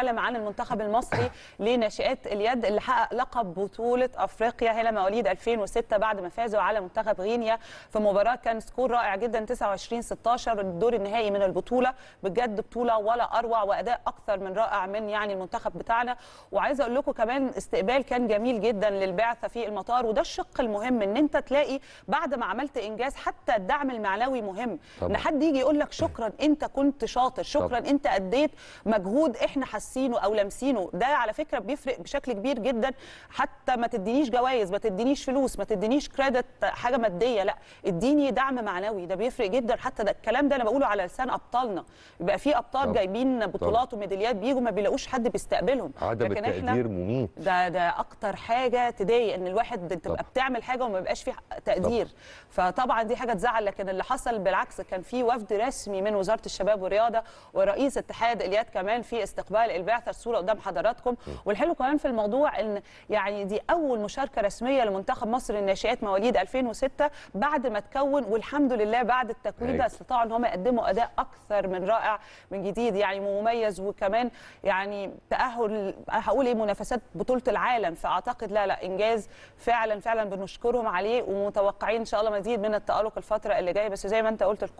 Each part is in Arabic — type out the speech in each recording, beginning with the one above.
بنتكلم عن المنتخب المصري لناشئات اليد اللي حقق لقب بطولة افريقيا هلال مواليد 2006 بعد ما فازوا على منتخب غينيا في مباراة كان سكور رائع جدا 29-16 الدور النهائي من البطولة. بجد بطولة ولا اروع واداء اكثر من رائع من يعني المنتخب بتاعنا. وعايزه اقول لكم كمان استقبال كان جميل جدا للبعثة في المطار، وده الشق المهم ان انت تلاقي بعد ما عملت انجاز حتى الدعم المعنوي مهم، ان حد يجي يقول لك شكرا انت كنت شاطر، شكرا انت اديت مجهود احنا حاسينه او لامسينه. ده على فكره بيفرق بشكل كبير جدا. حتى ما تدينيش جوائز، ما تدينيش فلوس، ما تدينيش كريدت حاجه ماديه، لا اديني دعم معنوي. ده بيفرق جدا. حتى ده الكلام ده انا بقوله على لسان ابطالنا. يبقى في ابطال جايبين بطولات وميداليات بيجوا ما بيلاقوش حد بيستقبلهم. عدم التقدير مميت. ده اكتر حاجه تضايق ان الواحد تبقى بتعمل حاجه وما بيبقاش فيه تقدير. فطبعا دي حاجه تزعل. لكن اللي حصل بالعكس، كان في وفد رسمي من وزاره الشباب والرياضه ورئيس اتحاد اليد كمان في استقبال البعثه. الصوره قدام حضراتكم. والحلو كمان في الموضوع ان يعني دي اول مشاركه رسميه لمنتخب مصر للناشئات مواليد 2006 بعد ما تكون، والحمد لله بعد التكوين ده استطاعوا ان هم يقدموا اداء اكثر من رائع من جديد، يعني مميز. وكمان يعني تاهل هقول ايه منافسات بطوله العالم. فاعتقد لا انجاز فعلا بنشكرهم عليه، ومتوقعين ان شاء الله مزيد من التالق الفتره اللي جايه. بس زي ما انت قلت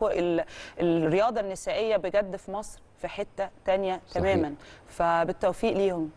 الرياضه النسائيه بجد في مصر في حته تانية تماما. فبالتوفيق ليهم.